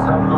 Everybody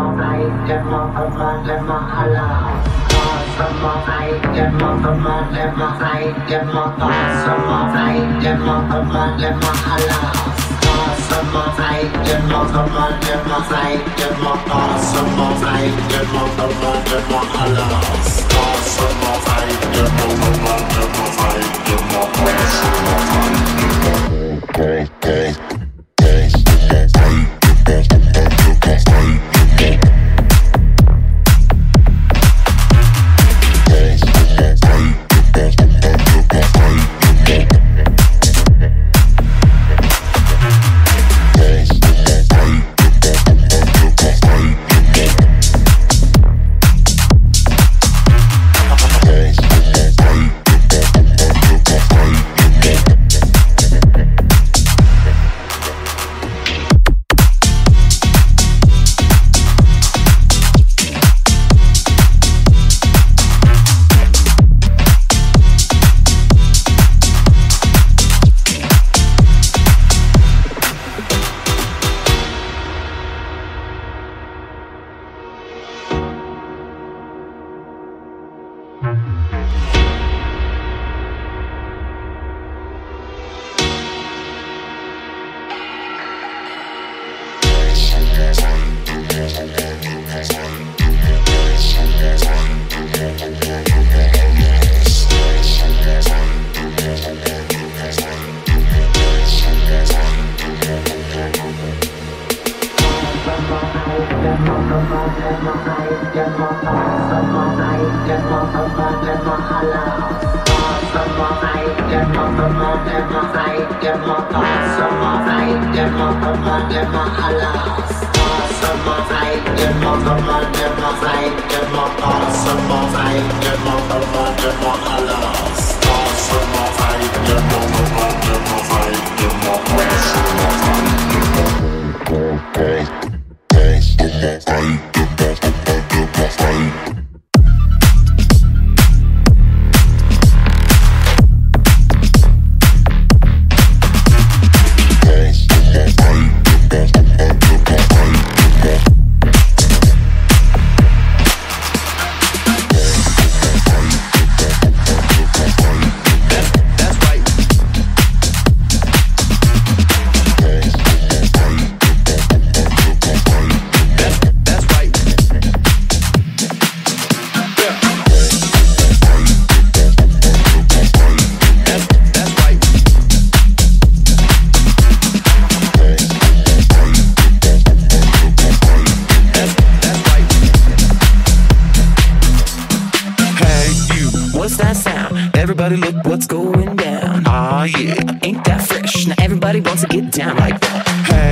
wants to get down like that.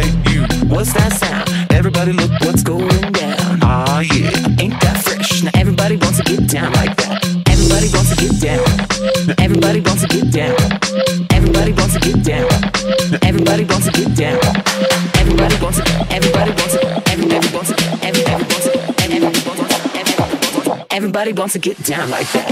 Everybody look what's going down. Get down like that.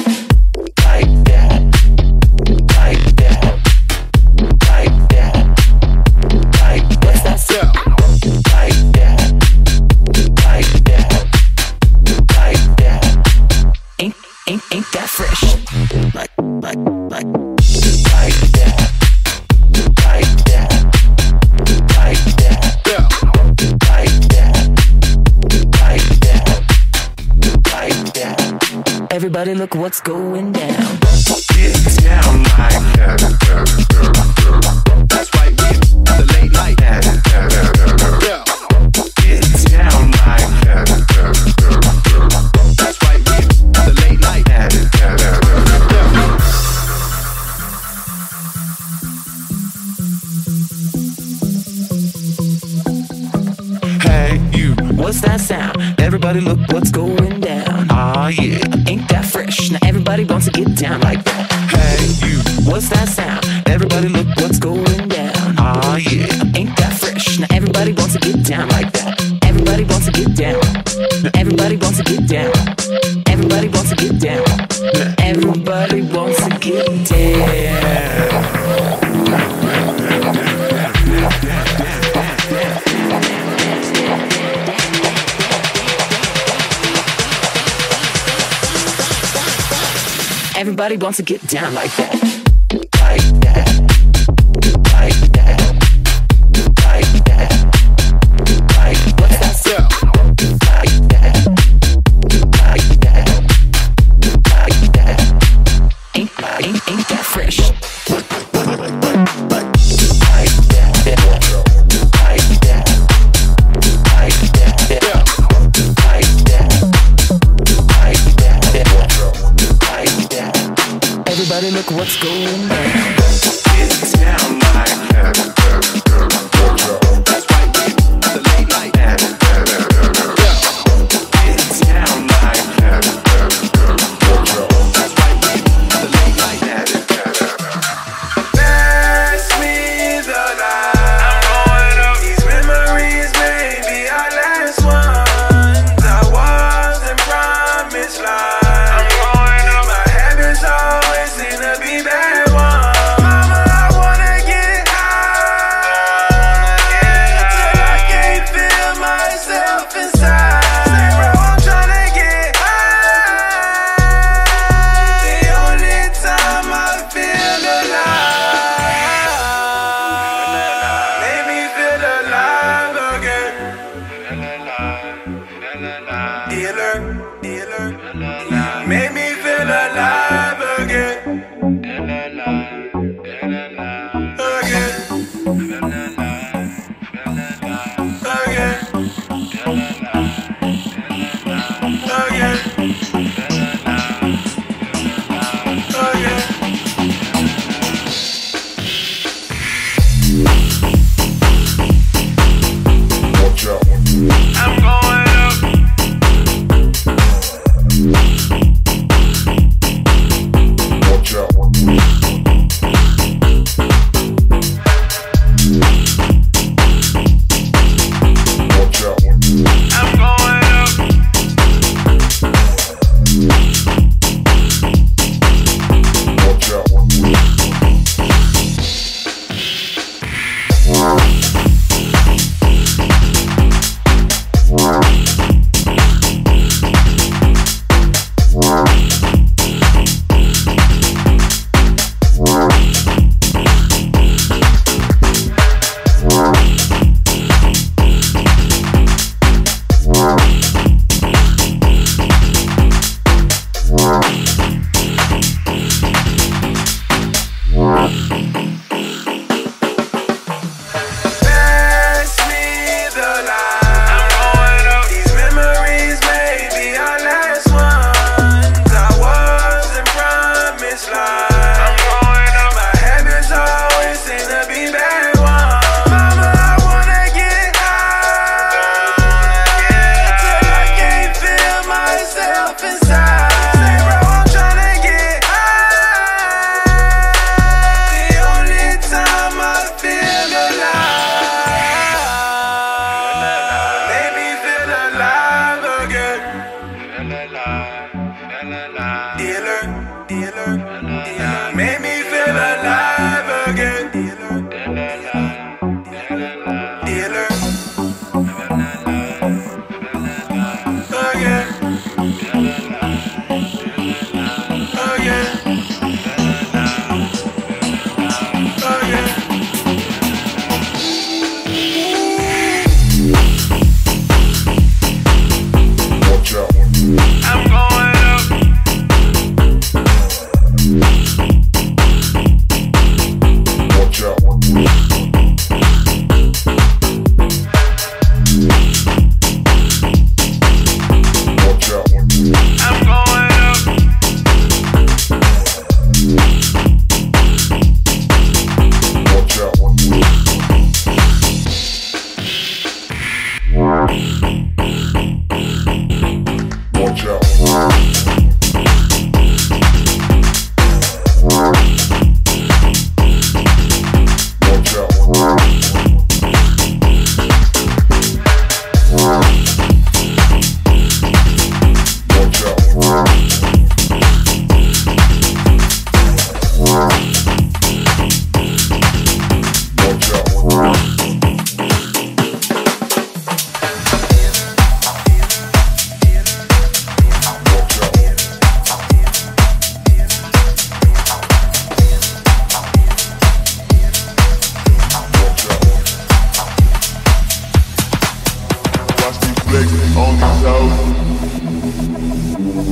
That's right, the late night. Get down like that. That's right, the late night. Hey, you, what's that sound? Everybody look what's going down. Oh yeah, ain't that fresh? Now everybody wants to get down like that. Hey you, what's that sound? Everybody look what's going down. Oh yeah, ain't that fresh? Now everybody wants to get down like that. Everybody wants to get down. Everybody wants to get down. Everybody wants to get down. Everybody wants to get down. Everybody wants to get down like that. Like that. Like that. Like that. Like that. What's that sound? Like that. Like that. Like that. Ain't that fresh? Like that. Like that. Like that. Everybody look what's going on. It's down like that. That's right, the late night. It's down like that. That's right, the late night. Pass me the light. I'm rolling up. These memories may be our last ones. I wasn't promised life. Dealer, made me feel alive again. Watch out. I'm going up.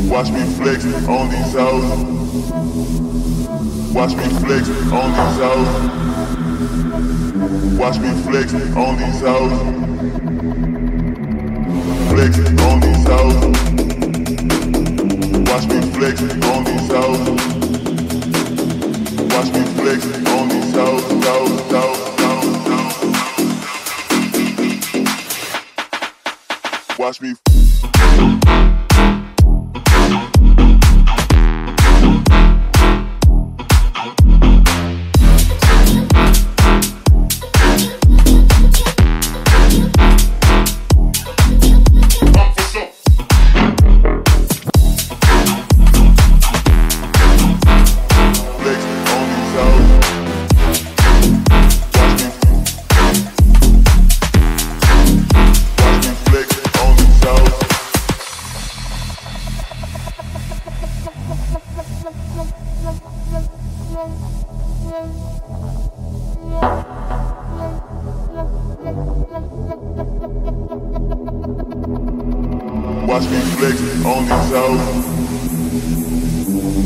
Watch me flex on these hoes. Watch me flex on these hoes. Watch me flex on these hoes. Flex on these hoes. Watch me flex on these hoes. Watch me flex on these hoes. Watch me.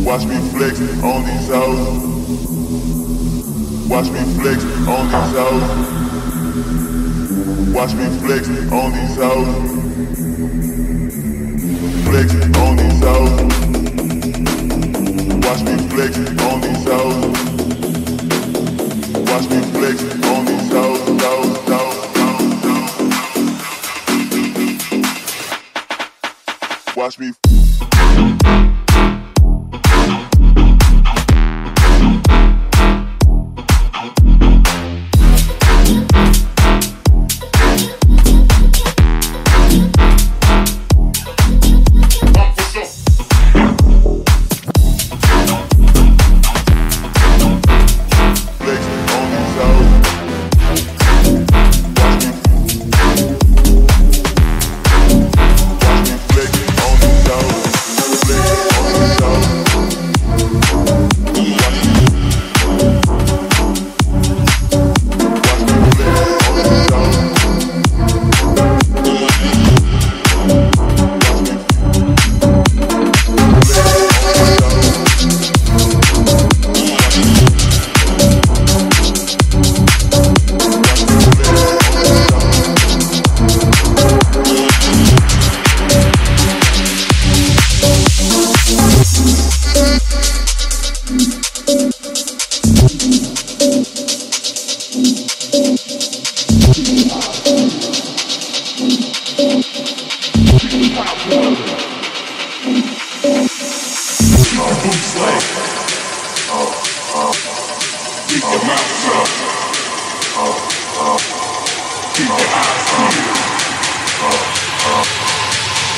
Watch me flex on these hoes. Watch me flex on these hoes. Watch me flex on these hoes. Watch me flex on these hoes. Flex on these hoes. Watch me flex on these hoes. Watch me flex on these hoes. Watch me.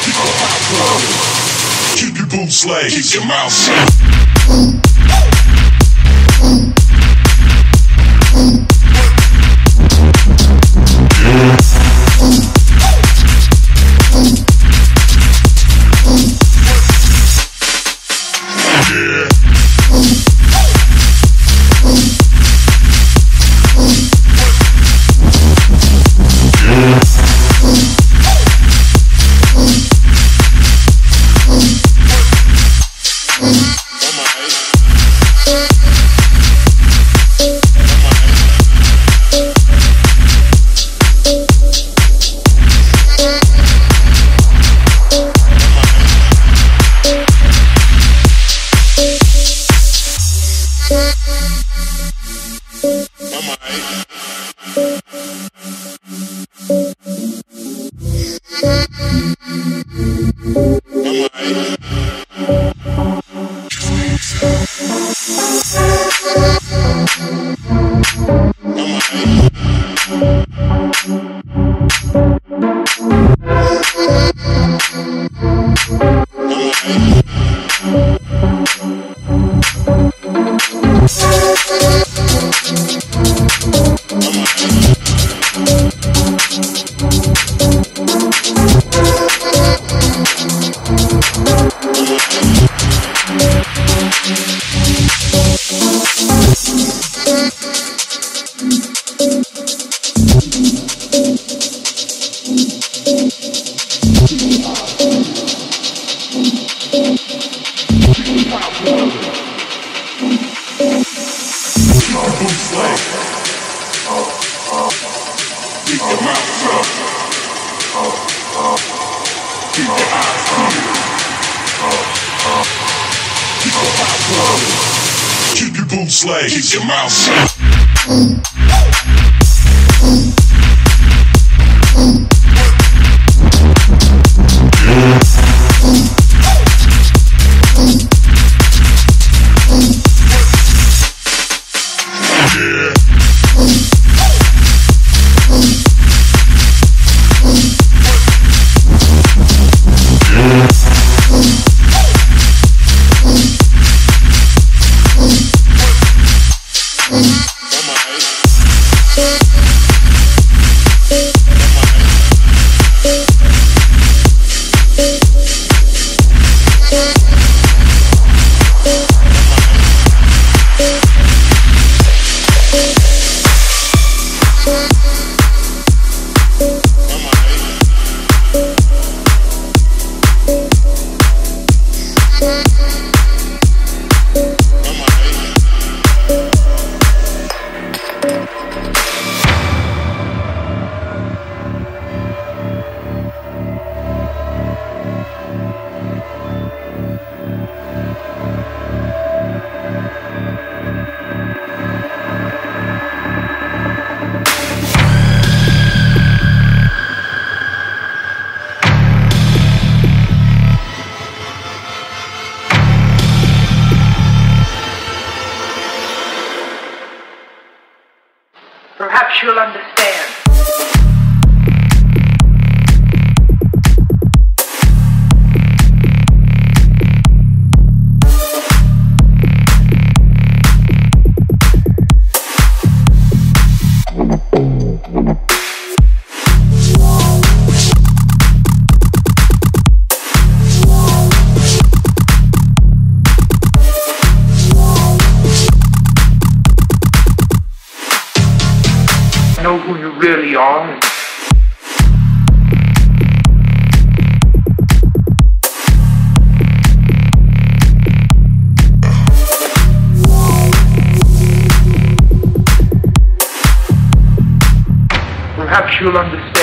Keep your boots laid, keep your mouth shut. Keep your boots slayed, keep your mouth shut. Perhaps you'll understand. Know who you really are. Perhaps you'll understand.